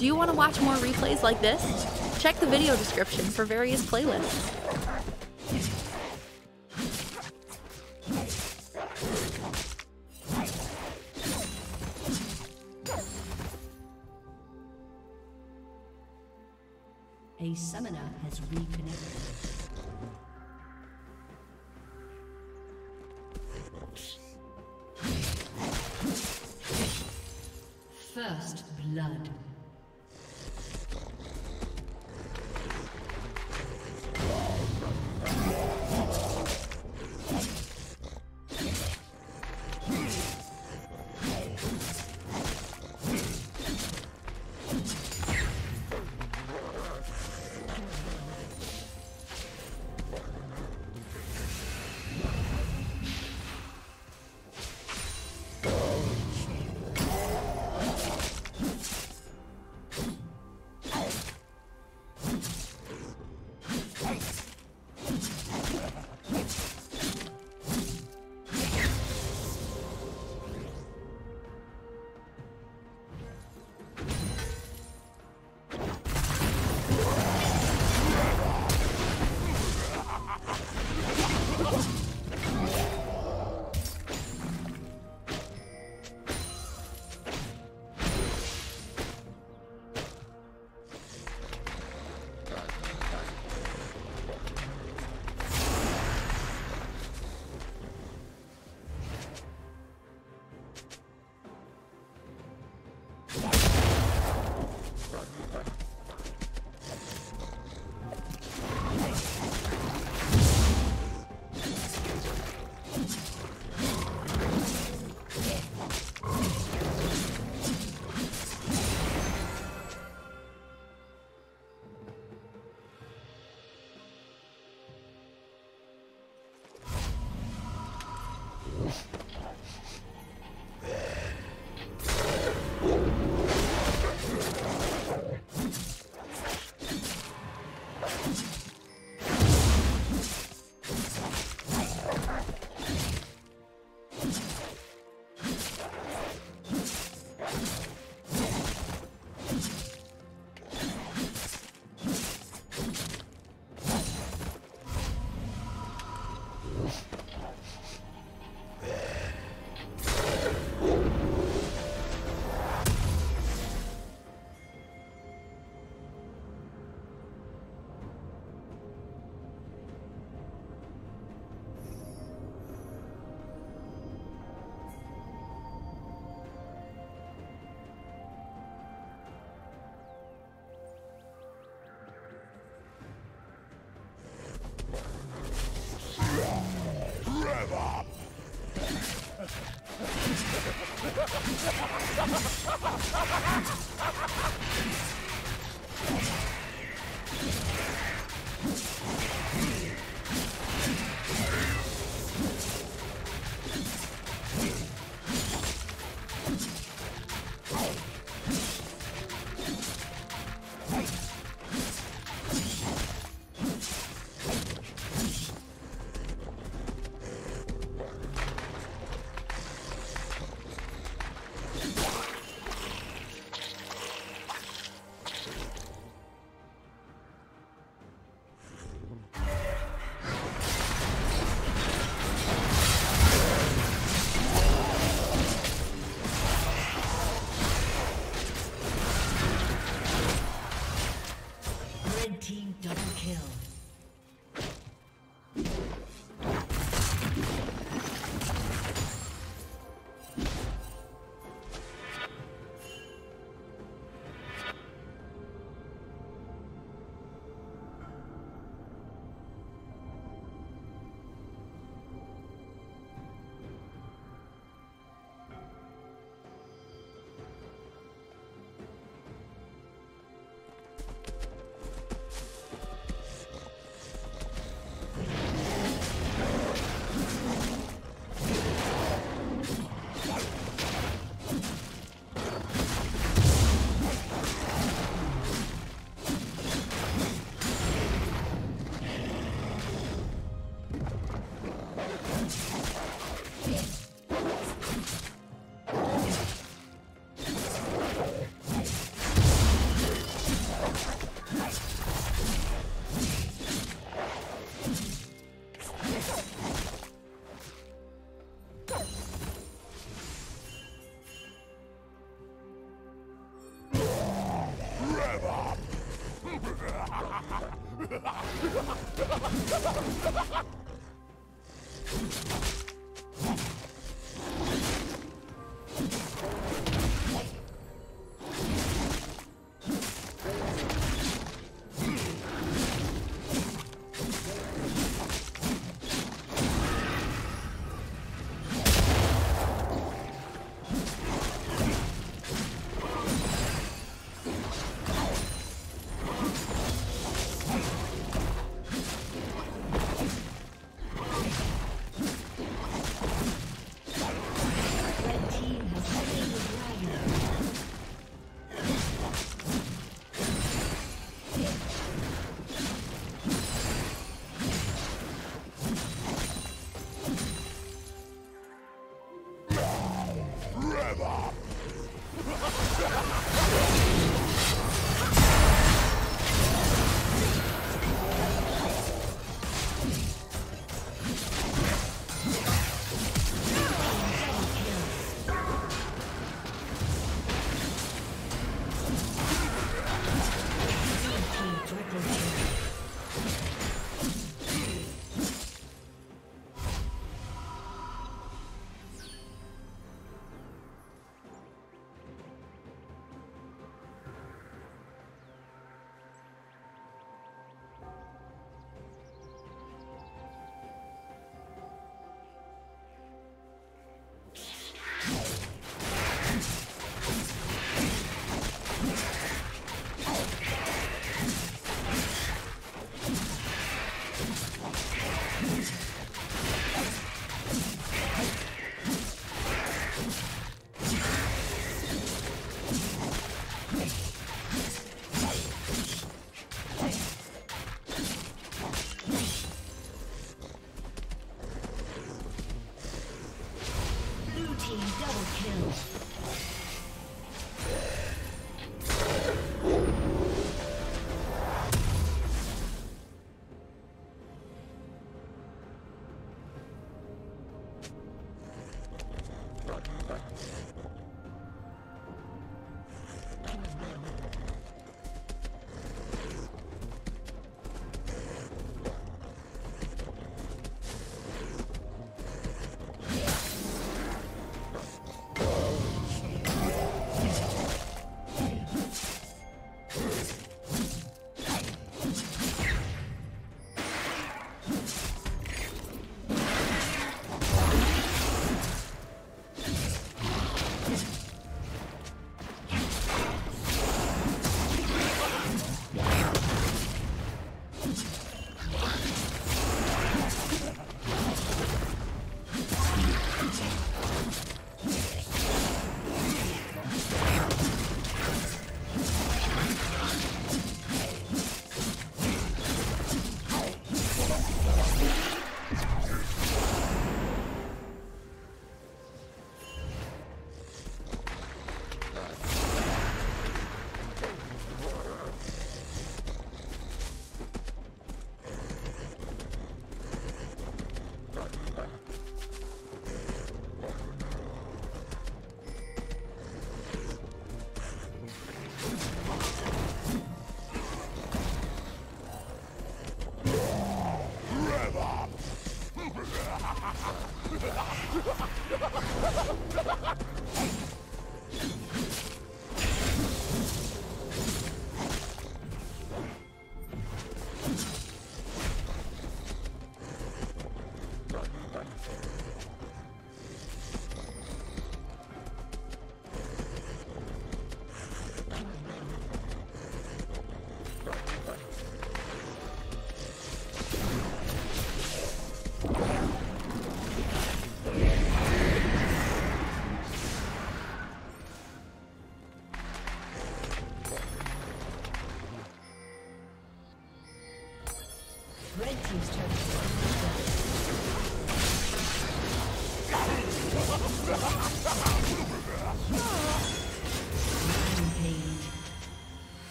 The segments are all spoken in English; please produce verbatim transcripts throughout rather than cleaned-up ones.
Do you want to watch more replays like this? Check the video description for various playlists. A summoner has reconnected. First blood.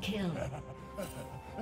Kill.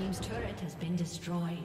Team's turret has been destroyed.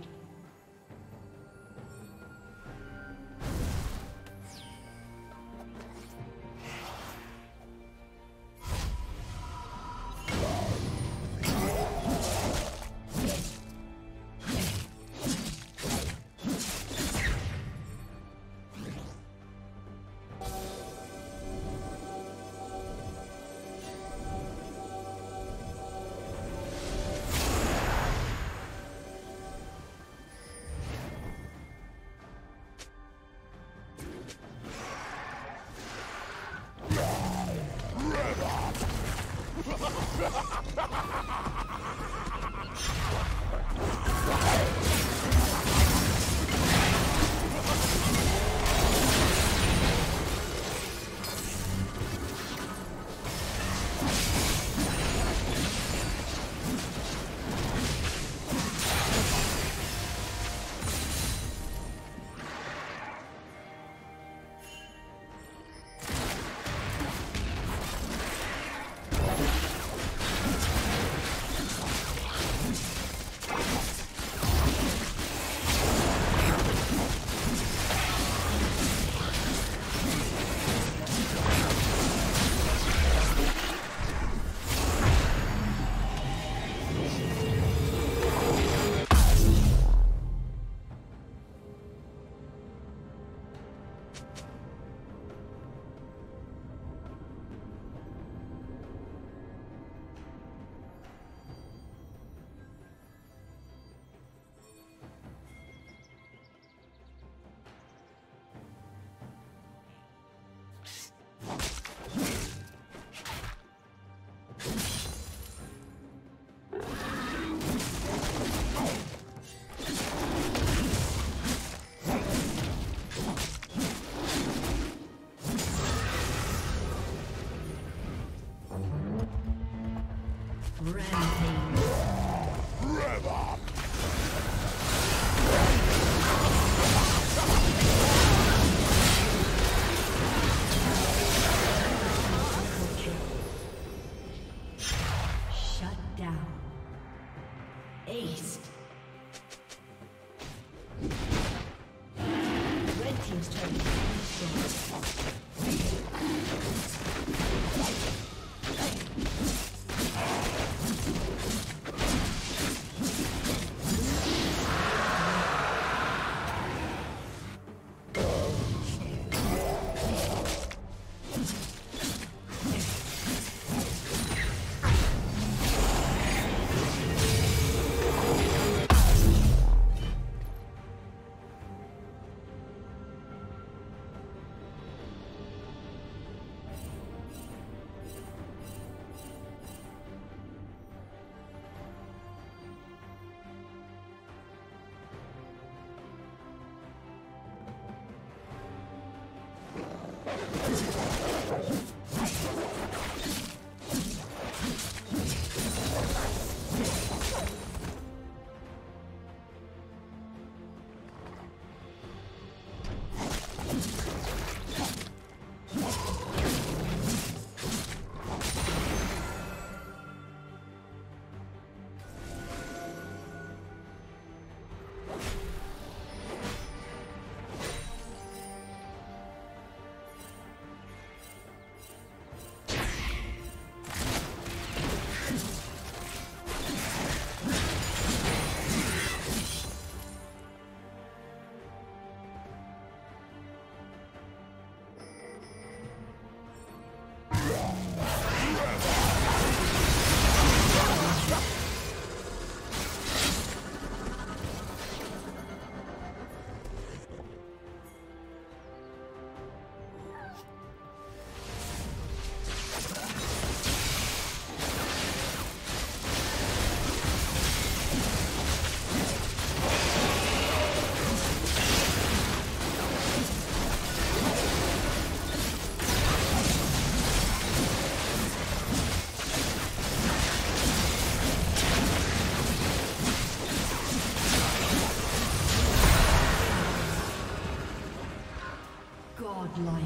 Godlike.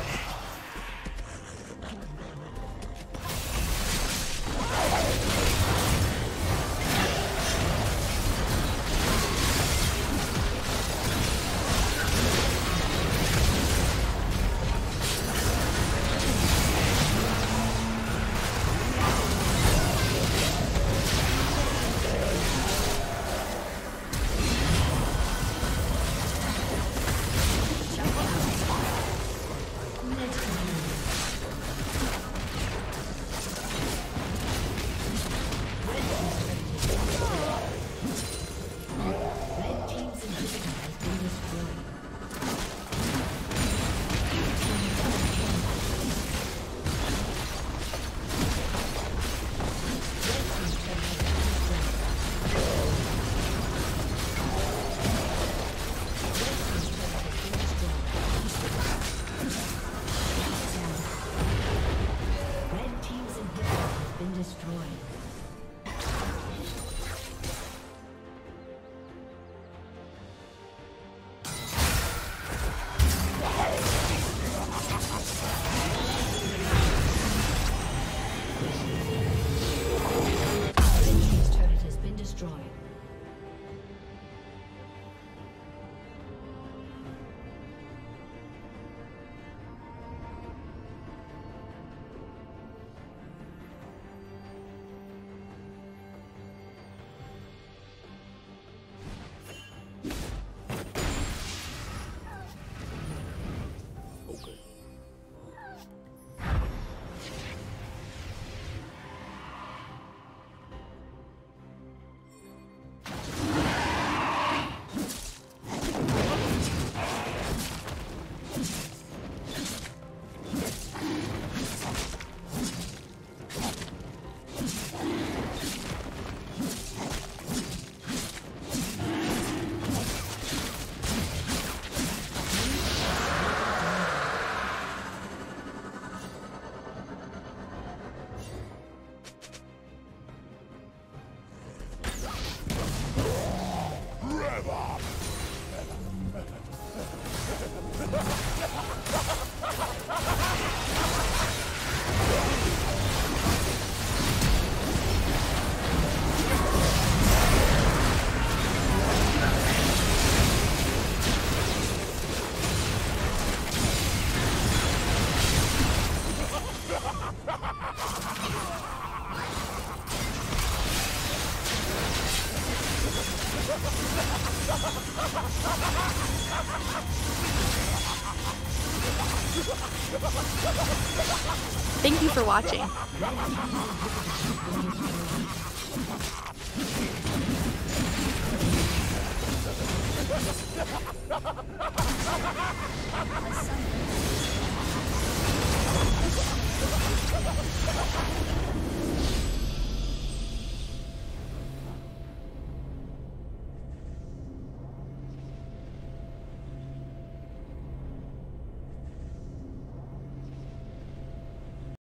Thank you for watching.